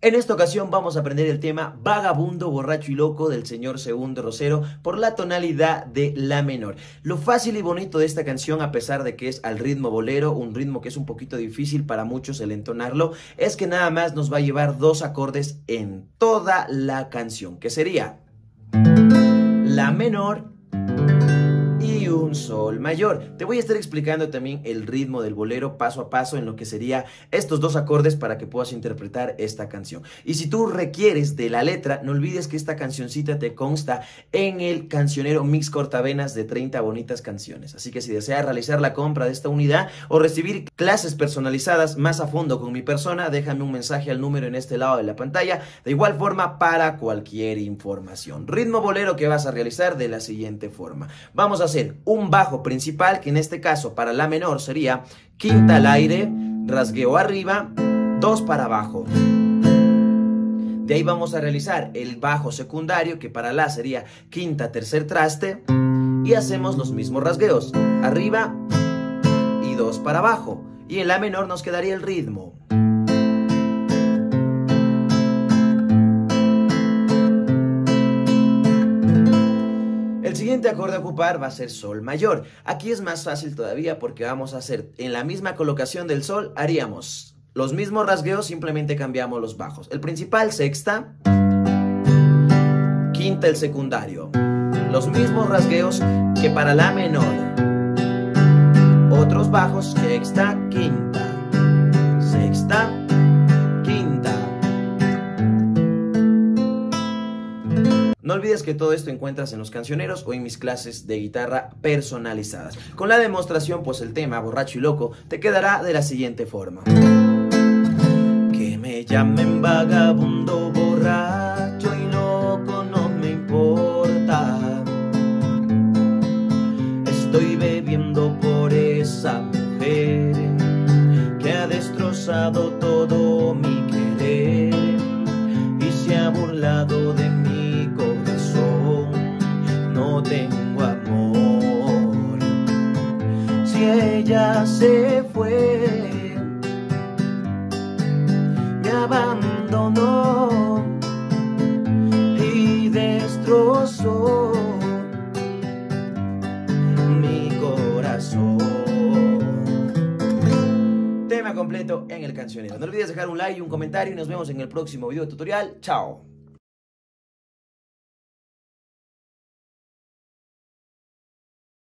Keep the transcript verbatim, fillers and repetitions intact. En esta ocasión vamos a aprender el tema Vagabundo, borracho y loco del señor Segundo Rosero por la tonalidad de la menor. Lo fácil y bonito de esta canción, a pesar de que es al ritmo bolero, un ritmo que es un poquito difícil para muchos el entonarlo, es que nada más nos va a llevar dos acordes en toda la canción, que sería la menor y un sol mayor. Te voy a estar explicando también el ritmo del bolero paso a paso en lo que sería estos dos acordes para que puedas interpretar esta canción. Y si tú requieres de la letra, no olvides que esta cancioncita te consta en el Cancionero Mix Cortavenas de treinta bonitas canciones. Así que si deseas realizar la compra de esta unidad o recibir clases personalizadas más a fondo con mi persona, déjame un mensaje al número en este lado de la pantalla. De igual forma, para cualquier información. Ritmo bolero que vas a realizar de la siguiente forma. Vamos a hacer un bajo principal, que en este caso para la menor sería quinta al aire, rasgueo arriba, dos para abajo. De ahí vamos a realizar el bajo secundario, que para la sería quinta, tercer traste, y hacemos los mismos rasgueos, arriba y dos para abajo. Y en la menor nos quedaría el ritmo. El siguiente acorde a ocupar va a ser sol mayor. Aquí es más fácil todavía porque vamos a hacer en la misma colocación del sol, haríamos los mismos rasgueos, simplemente cambiamos los bajos. El principal sexta, quinta el secundario, los mismos rasgueos que para la menor, otros bajos, sexta, quinta, sexta, no olvides que todo esto encuentras en los cancioneros o en mis clases de guitarra personalizadas. Con la demostración, pues el tema borracho y loco te quedará de la siguiente forma. Que me llamen vagabundo, borracho y loco, no me importa. Estoy bebiendo por esa mujer que ha destrozado todo mi querer y se ha burlado de mí. Tengo amor. Si ella se fue, me abandonó y destrozó mi corazón. Tema completo en el Cancionero. No olvides dejar un like y un comentario y nos vemos en el próximo video tutorial. Chao.